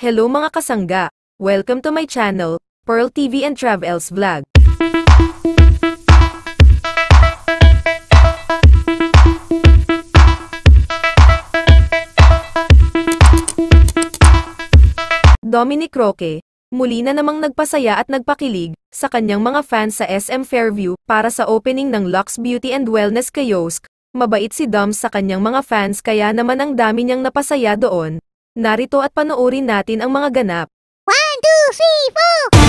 Hello mga kasangga! Welcome to my channel, Pearl TV and Travels Vlog. Dominic Roque, muli na namang nagpasaya at nagpakilig sa kanyang mga fans sa SM Fairview para sa opening ng Luxe Beauty and Wellness Kiosk. Mabait si Dom sa kanyang mga fans kaya naman ang dami niyang napasaya doon. Narito at panoorin natin ang mga ganap. 1, 2, 3,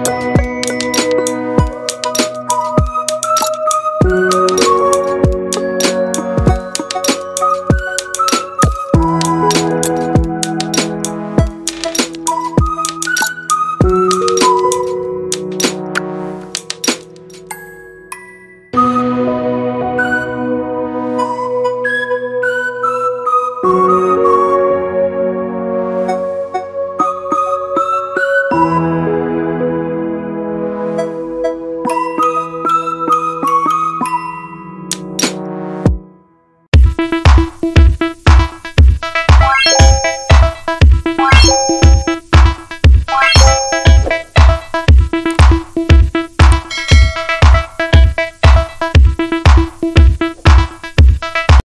4!